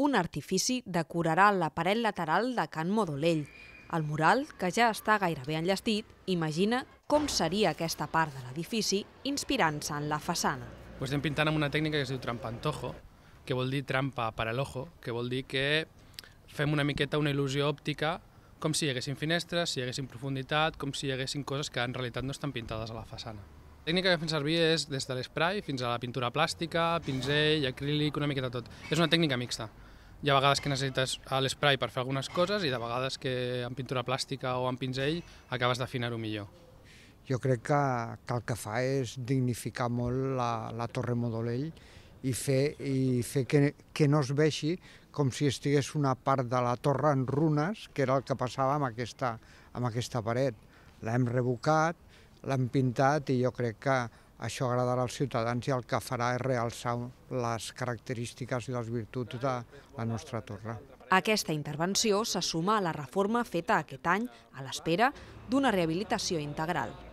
un artifici decorarà la paret lateral de Can Modolell. El mural, que ja està gairebé enllestit, imagina com seria aquesta part de l'edifici inspirant-se en la façana. Pues estem pintant amb una tècnica que es diu trampantojo, que vol dir trampa per a l'ojo, que vol dir que fem una miqueta una il·lusió òptica com si hi haguessin finestres, si hi haguessin profunditat, com si hi haguessin coses que en realitat no estan pintades a la façana. La tècnica que fem servir és des de l'esprai fins a la pintura plàstica, pinzell, acrílic, una miqueta tot. És una tècnica mixta. Hi ha vegades que necessites l'esprai per fer algunes coses i de vegades que amb pintura plàstica o amb pinzell acabes d'afinar-ho millor. Jo crec que el que fa és dignificar molt la torre Modolell i fer que no es vegi com si estigués una part de la torre en runes, que era el que passava amb aquesta paret. L'hem revocat, l'hem pintat i jo crec que això agradarà als ciutadans i el que farà és realçar les característiques i les virtuts de la nostra torre. Aquesta intervenció se suma a la reforma feta aquest any a l'espera d'una rehabilitació integral.